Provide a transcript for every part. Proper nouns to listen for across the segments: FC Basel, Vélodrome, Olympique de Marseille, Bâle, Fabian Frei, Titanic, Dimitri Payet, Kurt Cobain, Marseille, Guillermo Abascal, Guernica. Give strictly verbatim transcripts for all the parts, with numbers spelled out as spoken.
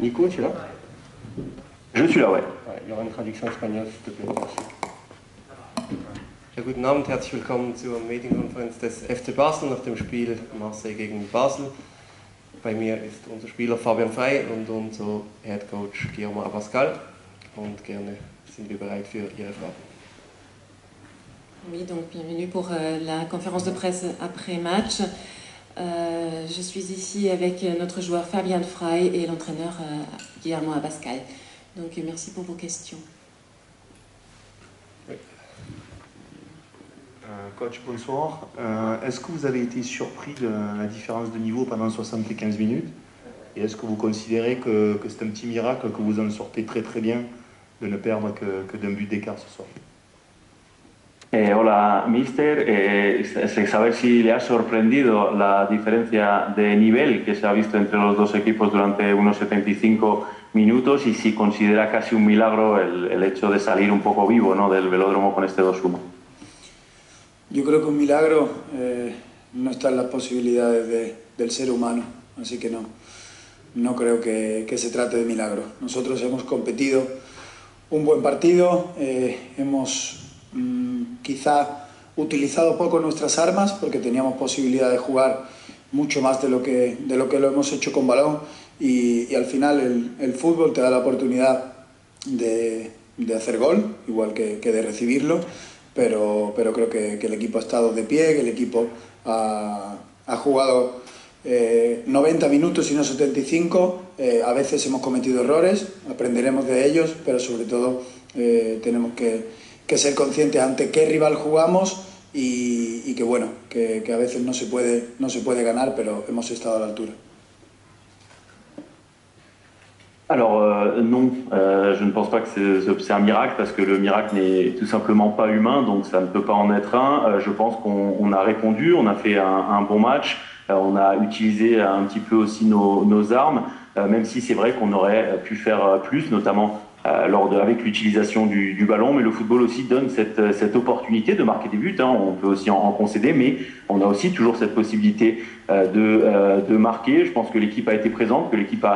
Nico, tu es là? Je suis là, ouais. Il y aura une traduction espagnole, s'il te plaît. Merci. Ja, guten Abend, herzlich willkommen zur Medienkonferenz des F C Basel nach dem Spiel Marseille gegen Basel. Bei mir ist unser Spieler Fabian Frei und unser Headcoach Guillermo Abascal. Und gerne sind wir bereit für Ihre Fragen. Oui, donc bienvenue pour euh, la conférence de presse après match. Euh, je suis ici avec notre joueur Fabian Frei et l'entraîneur euh, Guillermo Abascal. Donc merci pour vos questions. Oui. Euh, coach, bonsoir. Euh, est-ce que vous avez été surpris de la différence de niveau pendant soixante-quinze minutes? Et est-ce que vous considérez que, que c'est un petit miracle que vous en sortez très très bien de ne perdre que, que d'un but d'écart ce soir? Eh, hola, mister. Eh, saber si le ha sorprendido la diferencia de nivel que se ha visto entre los dos equipos durante unos setenta y cinco minutos y si considera casi un milagro el, el hecho de salir un poco vivo, ¿no?, del velódromo con este dos uno. Yo creo que un milagro eh, no está en las posibilidades de, del ser humano, así que no, no creo que, que se trate de milagro. Nosotros hemos competido un buen partido, eh, hemos... quizá utilizado poco nuestras armas porque teníamos posibilidad de jugar mucho más de lo que, de lo, que lo hemos hecho con balón y, y al final el, el fútbol te da la oportunidad de, de hacer gol, igual que, que de recibirlo, pero, pero creo que, que el equipo ha estado de pie, que el equipo ha, ha jugado eh, noventa minutos y no setenta y cinco, eh, a veces hemos cometido errores, aprenderemos de ellos, pero sobre todo eh, tenemos que que ser conscientes ante qué rival jugamos y, y que bueno, que, que a veces no se puede, no se puede ganar, pero hemos estado a la altura. Alors euh, non, euh, je ne pense pas que c'est un miracle parce que le miracle n'est tout simplement pas humain, donc ça ne peut pas en être un. Euh, je pense qu'on a répondu, on a fait un, un bon match, euh, on a utilisé un petit peu aussi nos, nos armes, euh, même si c'est vrai qu'on aurait pu faire plus, notamment Euh, lors de, avec l'utilisation du, du ballon, mais le football aussi donne cette, cette opportunité de marquer des buts, hein. On peut aussi en, en concéder, mais on a aussi toujours cette possibilité euh, de, euh, de marquer. Je pense que l'équipe a été présente, que l'équipe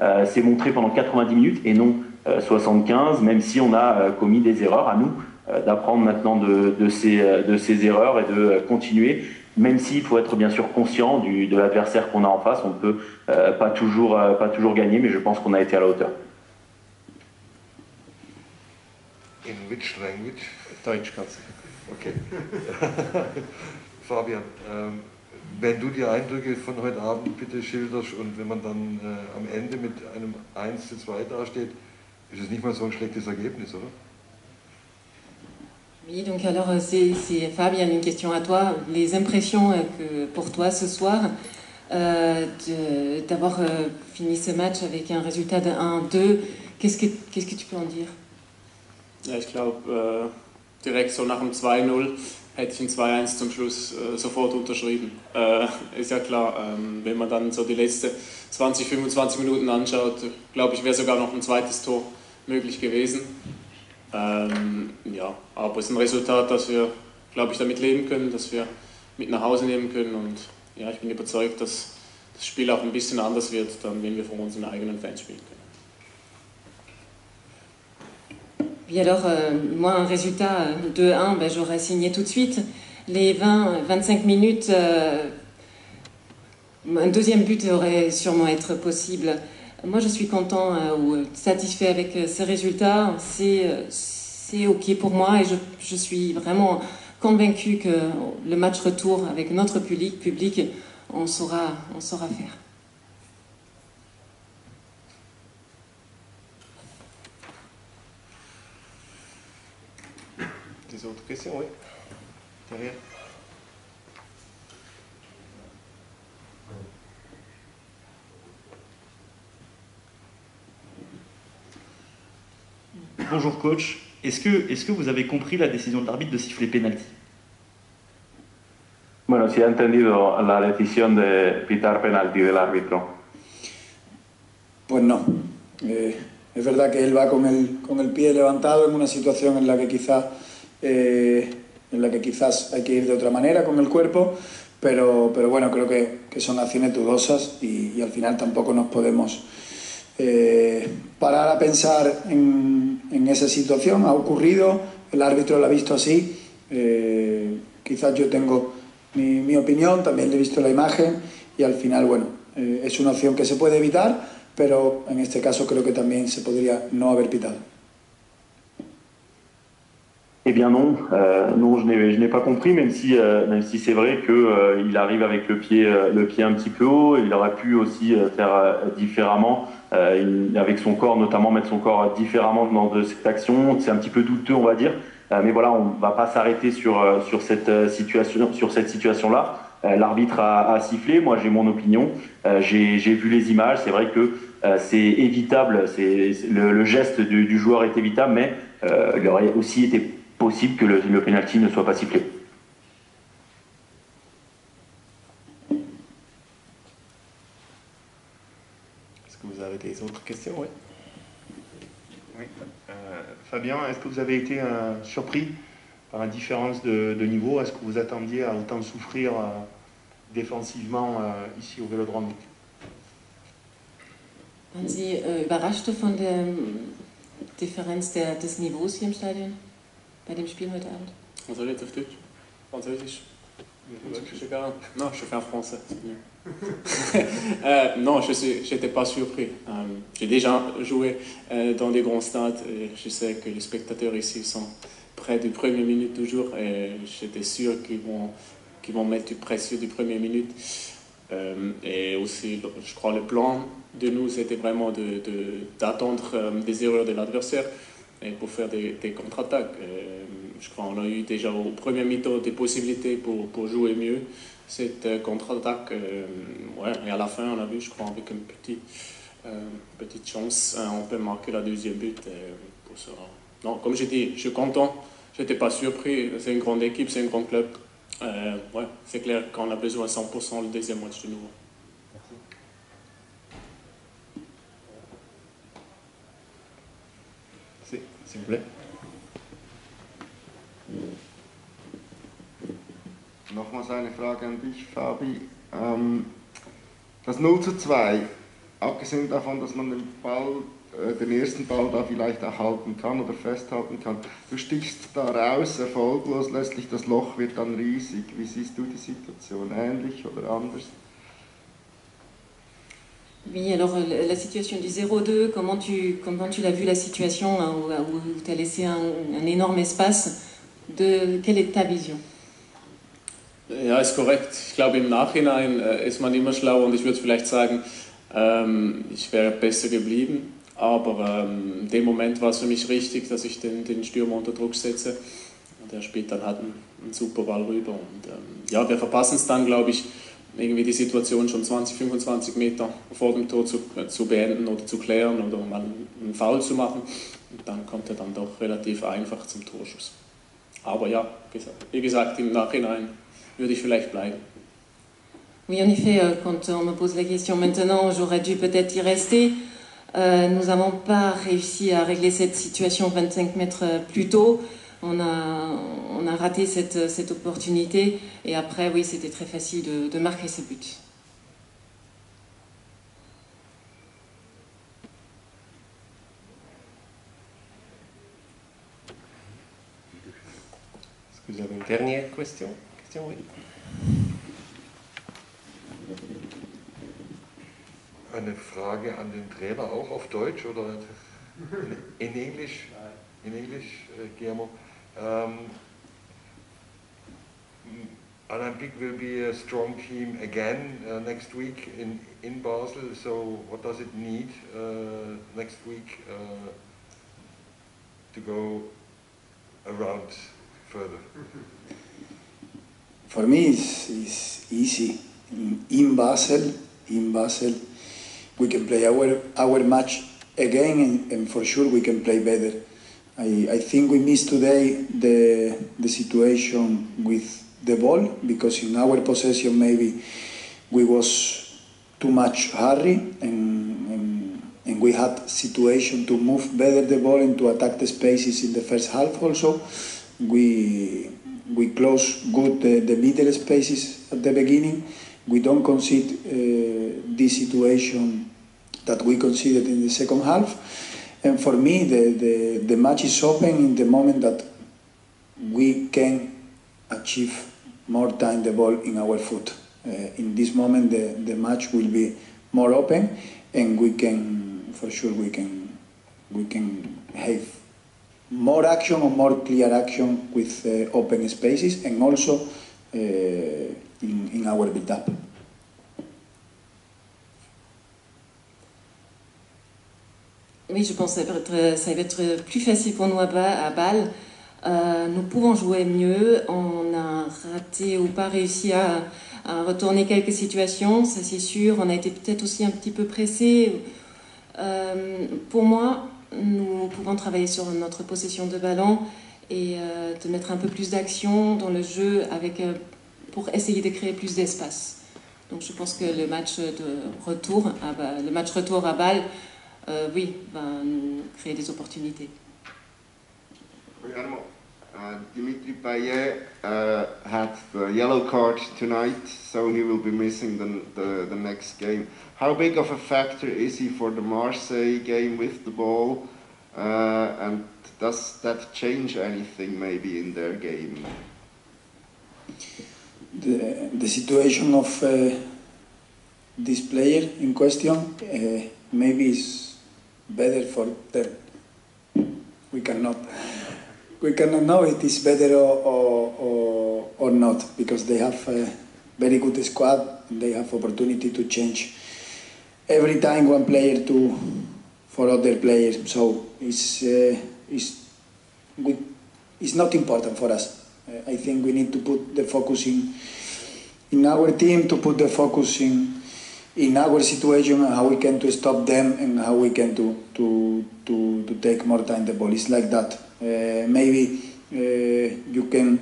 euh, s'est montrée pendant quatre-vingt-dix minutes et non euh, soixante-quinze, même si on a euh, commis des erreurs. À nous euh, d'apprendre maintenant de, de, ces, de ces erreurs et de euh, continuer, même s'il faut être bien sûr conscient du, de l'adversaire qu'on a en face. On ne peut euh, pas, toujours, euh, pas toujours gagner, mais je pense qu'on a été à la hauteur. In which language? Deutsch kannst du. Okay. Fabian, ähm, wenn du die Eindrücke von heute Abend bitte schilderst und wenn man dann äh, am Ende mit einem eins zu zwei dasteht, ist es nicht mal so ein schlechtes Ergebnis, oder? Oui, donc alors c'est Fabian, une question à toi. Les impressions que pour toi ce soir euh, d'avoir euh, fini ce match avec un résultat de un deux, qu'est-ce que, qu'est-ce que tu peux en dire? Ja, ich glaube, äh, direkt so nach dem zwei null hätte ich ein zwei eins zum Schluss äh, sofort unterschrieben. Äh, ist ja klar, ähm, wenn man dann so die letzten zwanzig, fünfundzwanzig Minuten anschaut, glaube ich, wäre sogar noch ein zweites Tor möglich gewesen. Ähm, ja, aber es ist ein Resultat, dass wir, glaube ich, damit leben können, dass wir mit nach Hause nehmen können. Und ja, ich bin überzeugt, dass das Spiel auch ein bisschen anders wird, dann, wenn wir vor unseren eigenen Fans spielen können. Puis alors, euh, moi, un résultat deux un, ben, j'aurais signé tout de suite. Les vingt à vingt-cinq minutes, euh, un deuxième but aurait sûrement être possible. Moi, je suis content euh, ou satisfait avec euh, ce résultat. C'est euh, OK pour moi et je, je suis vraiment convaincue que le match retour avec notre public, public on, saura, on saura faire. Des autres questions, oui. Derrière. Bonjour coach, est-ce que, est-ce que vous avez compris la décision de l'arbitre de siffler penalty? Bueno, si ha entendido la decisión de pitar penalti del árbitro. Pues no. Eh, es verdad que él va con el, con el pie levantado en una situación en la que quizás Eh, en la que quizás hay que ir de otra manera con el cuerpo, Pero, pero bueno, creo que, que son acciones dudosas y, y al final tampoco nos podemos eh, parar a pensar en, en esa situación. Ha ocurrido, el árbitro lo ha visto así, eh, quizás yo tengo mi, mi opinión, también le he visto la imagen y al final, bueno, eh, es una opción que se puede evitar, pero en este caso creo que también se podría no haber pitado. Eh bien non, euh, non, je n'ai pas compris, même si, euh, même si c'est vrai qu'il euh, arrive avec le pied, euh, le pied un petit peu haut, il aurait pu aussi euh, faire euh, différemment, euh, il, avec son corps notamment, mettre son corps différemment dans de cette action, c'est un petit peu douteux on va dire, euh, mais voilà, on ne va pas s'arrêter sur, euh, sur cette euh, situation, sur cette situation-là. Euh, l'arbitre a, a sifflé, moi j'ai mon opinion, euh, j'ai vu les images, c'est vrai que euh, c'est évitable, c'est, le, le geste du, du joueur est évitable, mais euh, il aurait aussi été possible que le, le pénalty ne soit pas sifflé. Est-ce que vous avez des autres questions? Oui. Oui. Euh, Fabien, est-ce que vous avez été euh, surpris par la différence de, de niveau? Est-ce que vous attendiez à autant souffrir euh, défensivement euh, ici au Vélodrome? Waren Sie euh, überrascht von der Differenz der, des Niveaus hier im Stadion? Bei dem Spiel heute Abend. Französisch auf Deutsch. Französisch. Non, je fais un français, c'est mieux. euh, non, je n'étais pas surpris. Euh, J'ai déjà joué euh, dans des grands stades. Et je sais que les spectateurs ici sont près du premier minute toujours. Et j'étais sûr qu'ils vont, qu'ils vont mettre du précieux du premier minute. Euh, et aussi, je crois le plan de nous, c'était vraiment d'attendre de, de, euh, des erreurs de l'adversaire. Et pour faire des, des contre-attaques. Euh, je crois qu'on a eu déjà au premier mi-temps des possibilités pour, pour jouer mieux cette contre-attaque. Euh, ouais. Et à la fin, on a vu, je crois, avec une petite, euh, petite chance, hein, on peut marquer la deuxième but. Euh, pour ça. Non, comme j'ai dit, je suis content, je n'étais pas surpris. C'est une grande équipe, c'est un grand club. Euh, ouais, c'est clair qu'on a besoin à cent pour cent le deuxième match de nouveau. S'il vous plaît. Nochmals eine Frage an dich, Fabi. Ähm, das null zu zwei, abgesehen davon, dass man den Ball, äh, den ersten Ball da vielleicht auch halten kann oder festhalten kann, du stichst da raus, erfolglos letztlich, das Loch wird dann riesig. Wie siehst du die Situation? Ähnlich oder anders? Oui, alors la situation du zéro deux, comment tu, comment tu l'as vu la situation hein, où, où tu as laissé un, un énorme espace, de, quelle est ta vision? Ja, ist korrekt. Ich glaube, im Nachhinein äh, ist man immer schlauer und ich würde vielleicht sagen, ähm, ich wäre besser geblieben. Aber ähm, in dem Moment war es für mich richtig, dass ich den, den Stürmer unter Druck setze. Der spielt dann halt einen, einen super Ball rüber. Und, ähm, ja, wir verpassen es dann, glaube ich, irgendwie die Situation schon zwanzig, fünfundzwanzig Meter vor dem Tor zu, zu beenden oder zu klären oder mal einen Foul zu machen. Und dann kommt er dann doch relativ einfach zum Torschuss. Aber ja, wie gesagt, im Nachhinein würde ich vielleicht bleiben. Oui, en effet, quand on me pose la question maintenant, j'aurais dû peut-être y rester. Euh, nous n'avons pas réussi à régler cette situation vingt-cinq mètres plus tôt. On a, on a raté cette, cette opportunité et après, oui, c'était très facile de, de marquer ses buts. Est-ce que vous avez une dernière question? Question, oui. Eine Frage an den Trainer, auch auf Deutsch oder in Englisch? In English, uh, Guillermo. Um, Olympique will be a strong team again uh, next week in, in Basel, so what does it need uh, next week uh, to go around further? For me it's, it's easy. In, in Basel, in Basel we can play our, our match again and, and for sure we can play better. I, I think we missed today the, the situation with the ball because in our possession maybe we was too much hurry and, and, and we had situation to move better the ball and to attack the spaces in the first half also. We, we close good uh, the middle spaces at the beginning. We don't concede uh, this situation that we conceded in the second half. And for me, the, the, the match is open in the moment that we can achieve more time the ball in our foot. Uh, in this moment, the, the match will be more open, and we can, for sure, we can, we can have more action or more clear action with uh, open spaces, and also uh, in, in our build-up. Oui, je pense que ça va être, ça va être plus facile pour nous à Bâle. Euh, nous pouvons jouer mieux. On a raté ou pas réussi à, à retourner quelques situations, ça c'est sûr. On a été peut-être aussi un petit peu pressés. Euh, pour moi, nous pouvons travailler sur notre possession de ballon et euh, de mettre un peu plus d'action dans le jeu avec, euh, pour essayer de créer plus d'espace. Donc je pense que le match, de retour à Bâle, le match retour à Bâle, Euh, oui, ben, nous créer des opportunités. Guillermo, uh, Dimitri Payet uh, had the yellow card tonight, so he will be missing the, the, the next game. How big of a factor is he for the Marseille game with the ball? Uh, and does that change anything maybe in their game? The, the situation of uh, this player in question, uh, maybe is better for them. We cannot, we cannot know it is better or, or, or, or not, because they have a very good squad. They have opportunity to change every time one player to for other players. So it's uh, it's we, it's not important for us. I think we need to put the focus in in our team, to put the focus in. in our situation, and how we can to stop them, and how we can to to to, to take more time the ball. It's like that. Uh, maybe uh, you can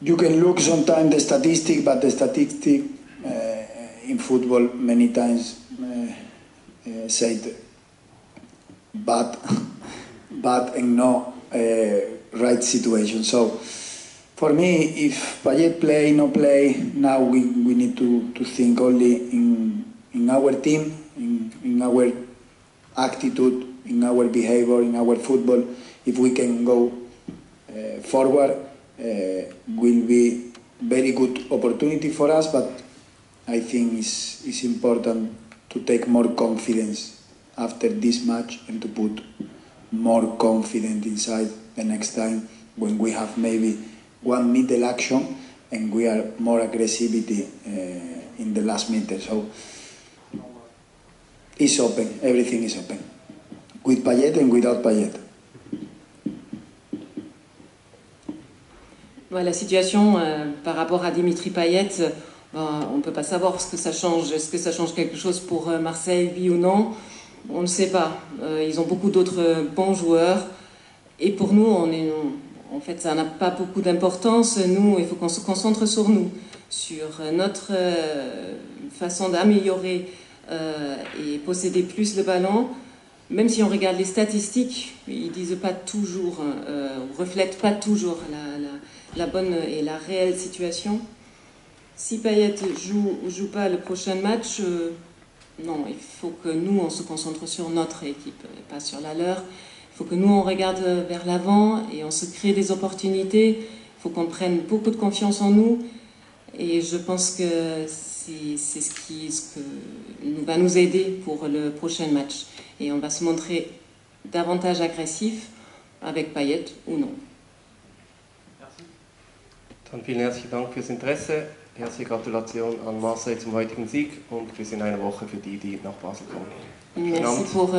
you can look sometimes the statistic, but the statistic uh, in football many times uh, uh, said bad, bad and no uh, right situation. So. For me, if Payet play, no play, now we, we need to, to think only in, in our team, in, in our attitude, in our behavior, in our football. If we can go uh, forward, uh, will be very good opportunity for us, but I think it's, it's important to take more confidence after this match and to put more confidence inside the next time when we have maybe one middle action, and we are more aggressivity uh, in the last meter. So it's open. Everything is open, with Payet and without Payet. Ouais, la situation euh, par rapport à Dimitri Payet, euh, on ne peut pas savoir ce que ça change. Est-ce que ça change quelque chose pour euh, Marseille, oui ou non? On ne sait pas. Euh, ils ont beaucoup d'autres euh, bons joueurs, et pour nous, on est. On... En fait, ça n'a pas beaucoup d'importance. Nous, il faut qu'on se concentre sur nous, sur notre euh, façon d'améliorer euh, et posséder plus le ballon. Même si on regarde les statistiques, ils disent pas toujours, euh, reflètent pas toujours la, la, la bonne et la réelle situation. Si Payet joue ou joue pas le prochain match, euh, non, il faut que nous, on se concentre sur notre équipe, pas sur la leur. Il faut que nous, on regarde vers l'avant et on se crée des opportunités. Il faut qu'on prenne beaucoup de confiance en nous. Et je pense que c'est ce qui ce que nous, va nous aider pour le prochain match. Et on va se montrer davantage agressif avec Payet ou non. Merci. Dann vielen herzlichen Dank fürs Interesse. Herzliche Gratulation an Marseille zum heutigen Sieg. Und wir sind eine Woche für die, die nach Basel kommen. Merci pour.